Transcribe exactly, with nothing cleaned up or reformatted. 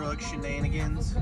truck shenanigans.